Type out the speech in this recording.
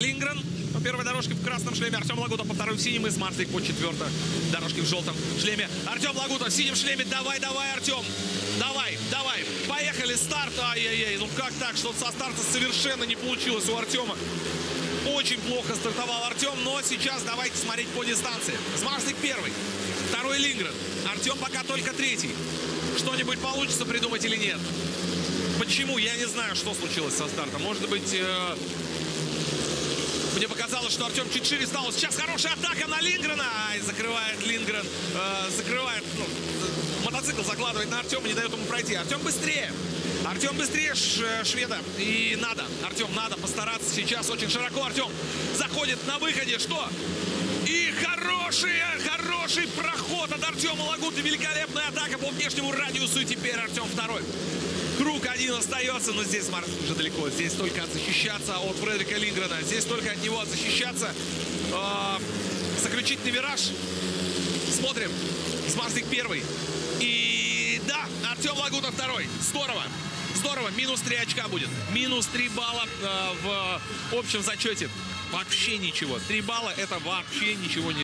Линдгрен по первой дорожке в красном шлеме, Артем Лагута по второй в синем и Смарслик по четвертой дорожке в желтом шлеме. Артем Лагута в синем шлеме, давай, Артем, давай, поехали, старт, ай-яй-яй, ну как так, что со старта совершенно не получилось у Артема. Очень плохо стартовал Артем, но сейчас давайте смотреть по дистанции. Смарслик первый, второй Линдгрен, Артем пока только третий. Что-нибудь получится придумать или нет? Почему? Я не знаю, что случилось со стартом. Может быть... Мне показалось, что Артем чуть шире стал. Сейчас хорошая атака на Линдгрена. Ай, закрывает Линдгрен. Закрывает. Мотоцикл закладывает на Артема, не дает ему пройти. Артем быстрее. Артем быстрее шведа. И надо. Артем, надо постараться сейчас очень широко. Артем заходит на выходе. Что? И хороший проход от Артема Лагуты. Великолепная атака по внешнему радиусу. И теперь Артем второй. Круг один остается, но здесь Смарслик уже далеко. Здесь только защищаться от Фредерика Линдгрена. Здесь только от него защищаться. Заключительный вираж. Смотрим. Смарслик первый. И да, Артем Лагута второй. Здорово. Минус 3 очка будет. Минус 3 балла в общем зачете. Вообще ничего. 3 балла — это вообще ничего не